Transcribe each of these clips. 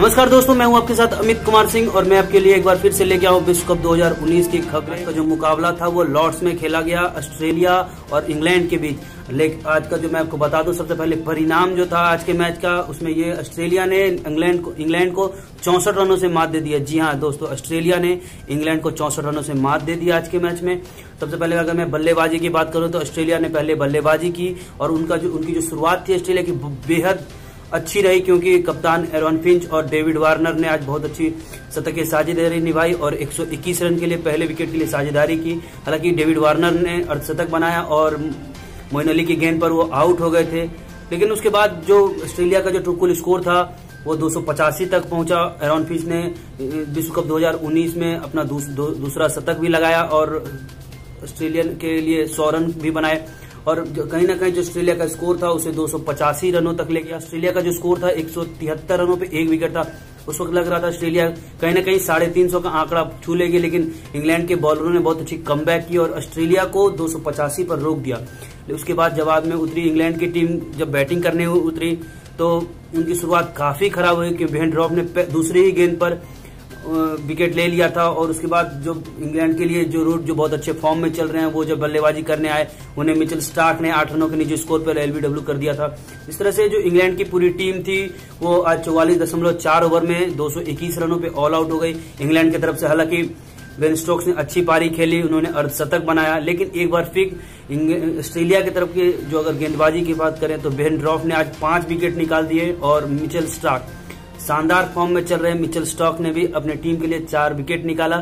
नमस्कार दोस्तों, मैं हूं आपके साथ अमित कुमार सिंह और मैं आपके लिए एक बार फिर से लेके आऊं विश्व कप 2019 की खबरें। का जो मुकाबला था वो लॉर्ड्स में खेला गया ऑस्ट्रेलिया और इंग्लैंड के बीच। लेकिन आज का जो मैं आपको बता दूं, सबसे पहले परिणाम जो था आज के मैच का, उसमें ये ऑस्ट्रेलिया ने इंग्लैंड को 64 रनों से मात दे दिया। जी हाँ दोस्तों, ऑस्ट्रेलिया ने इंग्लैंड को 64 रनों से मात दे दिया आज के मैच में। सबसे पहले अगर मैं बल्लेबाजी की बात करूँ तो ऑस्ट्रेलिया ने पहले बल्लेबाजी की और उनकी जो शुरुआत थी ऑस्ट्रेलिया की बेहद अच्छी रही, क्योंकि कप्तान एरॉन फिंच और डेविड वार्नर ने आज बहुत अच्छी शतकीय साझेदारी निभाई और 121 रन के लिए पहले विकेट के लिए साझेदारी की। हालांकि डेविड वार्नर ने अर्धशतक बनाया और मोइन अली की गेंद पर वो आउट हो गए थे। लेकिन उसके बाद जो ऑस्ट्रेलिया का जो कुल स्कोर था वो 285 तक पहुंचा। एरॉन फिंच ने विश्व कप 2019 में अपना दूसरा शतक भी लगाया और ऑस्ट्रेलिया के लिए 100 रन भी बनाए और कहीं ना कहीं जो ऑस्ट्रेलिया का स्कोर था उसे 285 रनों तक ले गया। ऑस्ट्रेलिया का जो स्कोर था 173 रनों पे एक विकेट था। उस वक्त लग रहा था ऑस्ट्रेलिया कहीं ना कहीं 350 का आंकड़ा छू लेगी, लेकिन इंग्लैंड के बॉलरों ने बहुत अच्छी कमबैक की और ऑस्ट्रेलिया को 285 पर रोक दिया। उसके बाद जवाब में उतरी इंग्लैंड की टीम। जब बैटिंग करने उतरी तो उनकी शुरुआत काफी खराब हुई क्योंकि बेन ड्रॉप ने दूसरी ही गेंद पर विकेट ले लिया था। और उसके बाद जो इंग्लैंड के लिए जो रूट जो बहुत अच्छे फॉर्म में चल रहे हैं, वो जब बल्लेबाजी करने आए उन्हें मिचेल स्टार्क ने 8 रनों के निजी स्कोर पर एलबीडब्ल्यू कर दिया था। इस तरह से जो इंग्लैंड की पूरी टीम थी वो आज 44.4 ओवर में 221 रनों पे ऑल आउट हो गई इंग्लैंड की तरफ से। हालांकि बेन स्टोक्स ने अच्छी पारी खेली, उन्होंने अर्धशतक बनाया, लेकिन एक बार फिर ऑस्ट्रेलिया की तरफ के जो अगर गेंदबाजी की बात करें तो बेन ड्रॉफ ने आज 5 विकेट निकाल दिए और मिचेल स्टार्क शानदार फॉर्म में चल रहे मिचेल स्टार्क ने भी अपने टीम के लिए 4 विकेट निकाला।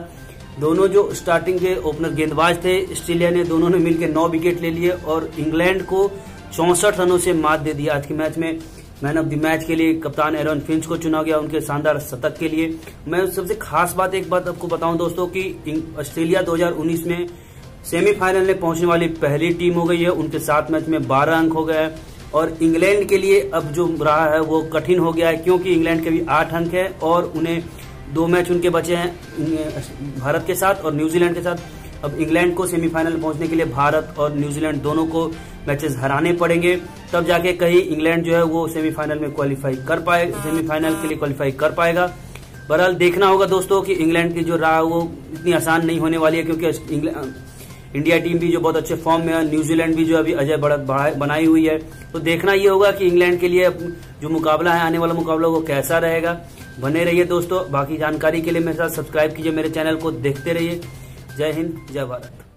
दोनों जो स्टार्टिंग के ओपनर गेंदबाज थे ऑस्ट्रेलिया ने, दोनों ने मिलकर 9 विकेट ले लिए और इंग्लैंड को 64 रनों से मात दे दिया। आज के मैच में मैन ऑफ द मैच के लिए कप्तान एरॉन फिंच को चुना गया उनके शानदार शतक के लिए। मैं सबसे खास बात एक बात आपको बताऊं दोस्तों कि ऑस्ट्रेलिया 2019 में सेमीफाइनल में पहुंचने वाली पहली टीम हो गई है। उनके 7 मैच में 12 अंक हो गए और इंग्लैंड के लिए अब जो रहा है वो कठिन हो गया है, क्योंकि इंग्लैंड के भी 8 अंक है और उन्हें 2 मैच उनके बचे हैं भारत के साथ और न्यूजीलैंड के साथ। अब इंग्लैंड को सेमीफाइनल पहुंचने के लिए भारत और न्यूजीलैंड दोनों को मैचेस हराने पड़ेंगे, तब जाके कहीं इंग्लैंड जो है वो सेमीफाइनल में क्वालिफाई कर पाए, सेमीफाइनल के लिए क्वालिफाई कर पाएगा। बहरहाल देखना होगा दोस्तों कि इंग्लैंड की जो राह है वो इतनी आसान नहीं होने वाली है, क्योंकि इंडिया टीम भी जो बहुत अच्छे फॉर्म में है, न्यूजीलैंड भी जो अभी अजय बढ़त बनाई हुई है। तो देखना ये होगा कि इंग्लैंड के लिए जो मुकाबला है, आने वाला मुकाबला वो कैसा रहेगा। बने रहिए दोस्तों, बाकी जानकारी के लिए मेरे साथ सब्सक्राइब कीजिए मेरे चैनल को, देखते रहिए। जय हिंद, जय भारत।